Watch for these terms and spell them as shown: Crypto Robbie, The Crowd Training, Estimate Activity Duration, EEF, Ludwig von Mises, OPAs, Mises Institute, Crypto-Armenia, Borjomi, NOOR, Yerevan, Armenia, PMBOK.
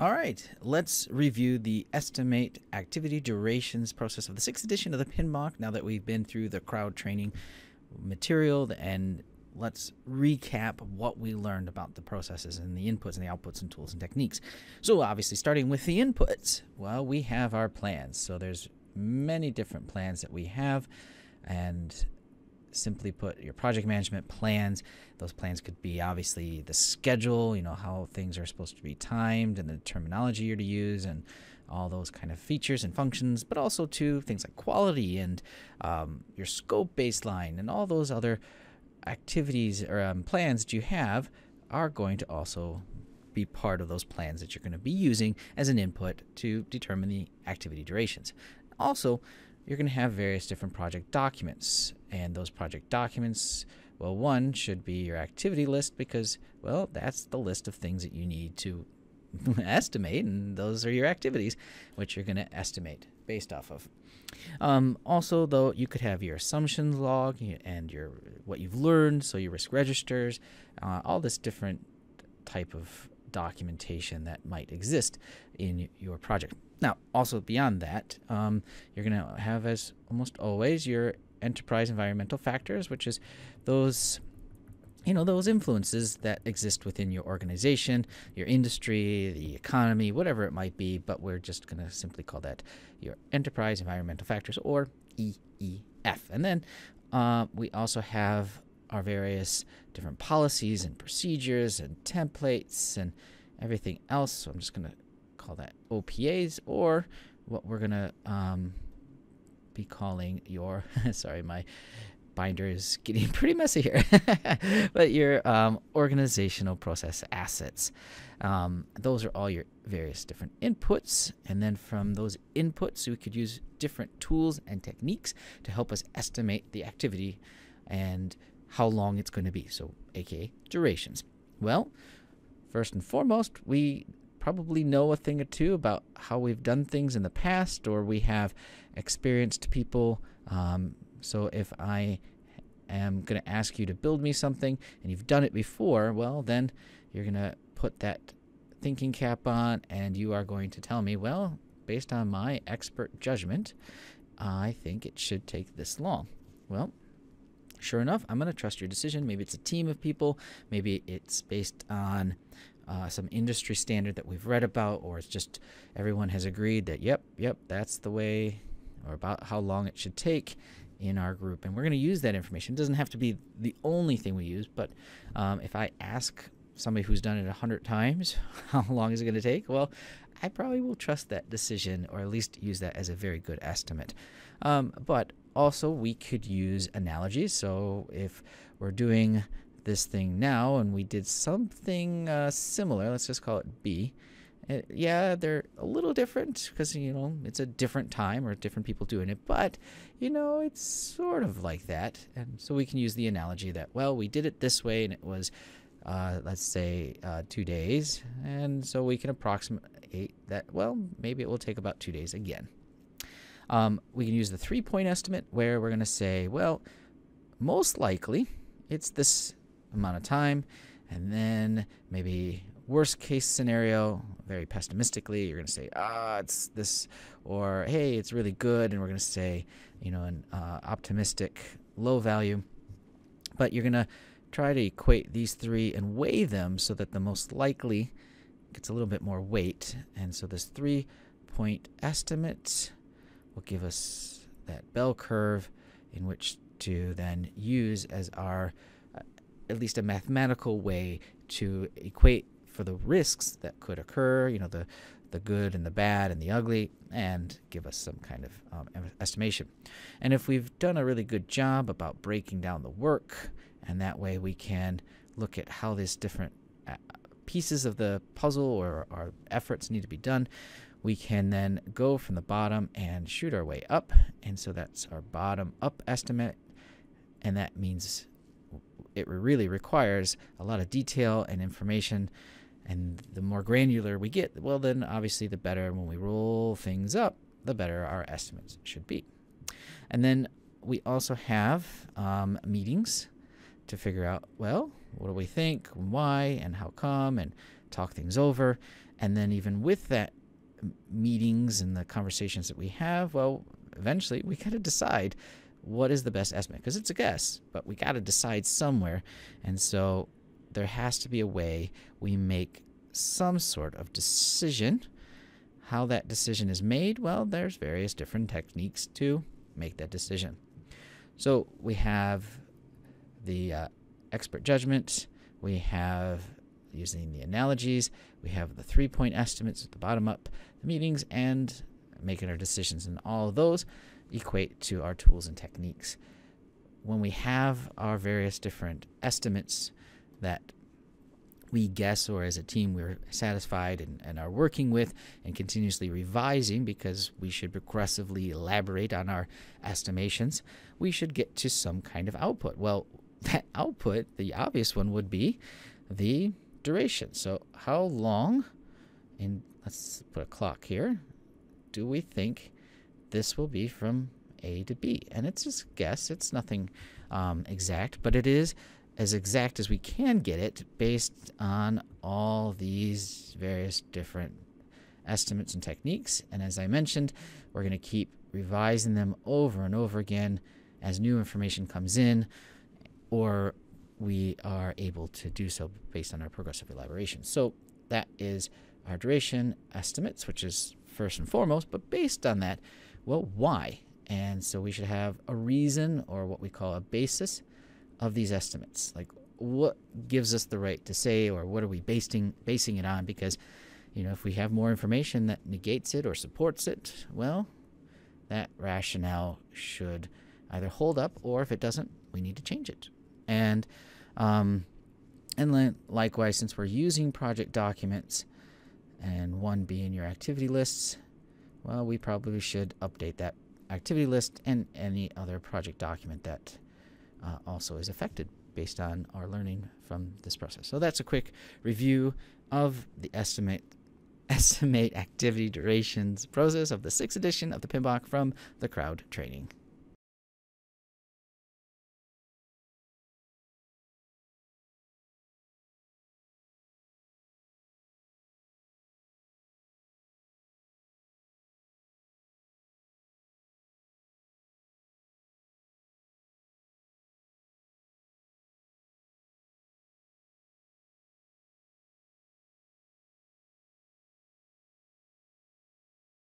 All right, let's review the Estimate Activity Durations process of the 6th edition of the PMBOK now that we've been through the crowd training material, and let's recap what we learned about the processes and the inputs and the outputs and tools and techniques. So obviously starting with the inputs, well, we have our plans. So there's many different plans that we have, and simply put, your project management plans. Those plans could be obviously the schedule, you know, how things are supposed to be timed and the terminology you're to use and all those kind of features and functions, but also to things like quality and your scope baseline and all those other activities or plans that you have are going to also be part of those plans that you're going to be using as an input to determine the activity durations. Also, you're going to have various different project documents, and those project documents, well, one should be your activity list because, well, that's the list of things that you need to estimate, and those are your activities, which you're going to estimate based off of. Also, though, you could have your assumptions log and your what you've learned, so your risk registers, all this different type of documentation that might exist in your project. Now, also beyond that, you're going to have, as almost always, your enterprise environmental factors, which is those, you know, those influences that exist within your organization, your industry, the economy, whatever it might be, but we're just going to simply call that your enterprise environmental factors, or EEF. And then we also have our various different policies and procedures and templates and everything else. So I'm just going to call that OPAs, or what we're going to be calling your, sorry, my binder is getting pretty messy here, but your organizational process assets. Those are all your various different inputs, and then from those inputs we could use different tools and techniques to help us estimate the activity and how long it's going to be, so aka durations. Well, first and foremost, we probably know a thing or two about how we've done things in the past, or we have experienced people. So if I am going to ask you to build me something and you've done it before, well, then you're going to put that thinking cap on and you are going to tell me, well, based on my expert judgment, I think it should take this long. Well, sure enough, I'm going to trust your decision. Maybe it's a team of people. Maybe it's based on some industry standard that we've read about, or it's just everyone has agreed that, yep, that's the way, or about how long it should take in our group. And we're going to use that information. It doesn't have to be the only thing we use, but if I ask somebody who's done it 100 times, how long is it going to take? Well, I probably will trust that decision, or at least use that as a very good estimate. But also, we could use analogies. So if we're doing this thing now and we did something similar, let's just call it B. Yeah, they're a little different because, you know, it's a different time or different people doing it, but, you know, it's sort of like that. And so we can use the analogy that, well, we did it this way and it was, let's say, 2 days. And so we can approximate that, well, maybe it will take about 2 days again. We can use the 3-point estimate where we're going to say, well, most likely it's this amount of time, and then maybe worst case scenario, very pessimistically, you're going to say, it's this, or hey, it's really good, and we're going to say, you know, an optimistic low value. But you're going to try to equate these three and weigh them so that the most likely gets a little bit more weight. And so this 3-point estimate will give us that bell curve in which to then use as our, at least a mathematical way to equate for the risks that could occur, you know, the good and the bad and the ugly, and give us some kind of estimation. And if we've done a really good job about breaking down the work, and that way we can look at how these different pieces of the puzzle or our efforts need to be done, we can then go from the bottom and shoot our way up. And so that's our bottom up estimate. And that means it really requires a lot of detail and information. And the more granular we get, well, then obviously the better. When we roll things up, the better our estimates should be. And then we also have meetings to figure out, well, what do we think, why, and how come, and talk things over. And then even with that meetings and the conversations that we have, well, eventually we got to decide what is the best estimate, because it's a guess, but we got to decide somewhere. And so there has to be a way we make some sort of decision. How that decision is made, well, there's various different techniques to make that decision. So we have the expert judgment, we have using the analogies, we have the three-point estimates at the bottom up, the meetings, and making our decisions. And all of those equate to our tools and techniques. When we have our various different estimates that we guess, or as a team we're satisfied and are working with and continuously revising, because we should progressively elaborate on our estimations, we should get to some kind of output. Well, that output, the obvious one would be the duration. So how long, and let's put a clock here, do we think this will be from A to B? And it's just a guess. It's nothing exact, but it is as exact as we can get it based on all these various different estimates and techniques. And as I mentioned, we're going to keep revising them over and over again as new information comes in, or we are able to do so based on our progressive elaboration. So that is our duration estimates, which is first and foremost, but based on that, well, why? And so we should have a reason, or what we call a basis, of these estimates. Like, what gives us the right to say, or what are we basing it on? Because, you know, if we have more information that negates it or supports it, well, that rationale should either hold up, or if it doesn't, we need to change it. And then likewise, since we're using project documents, and one being your activity lists, well, we probably should update that activity list and any other project document that also is affected based on our learning from this process. So that's a quick review of the estimate activity durations process of the 6th edition of the PMBOK from the Crowd Training.